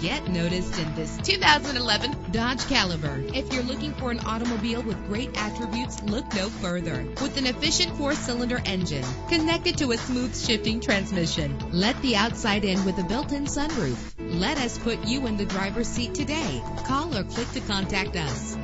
Get noticed in this 2011 Dodge Caliber. If you're looking for an automobile with great attributes, look no further. With an efficient 4-cylinder engine connected to a smooth shifting transmission, let the outside in with a built-in sunroof. Let us put you in the driver's seat today. Call or click to contact us.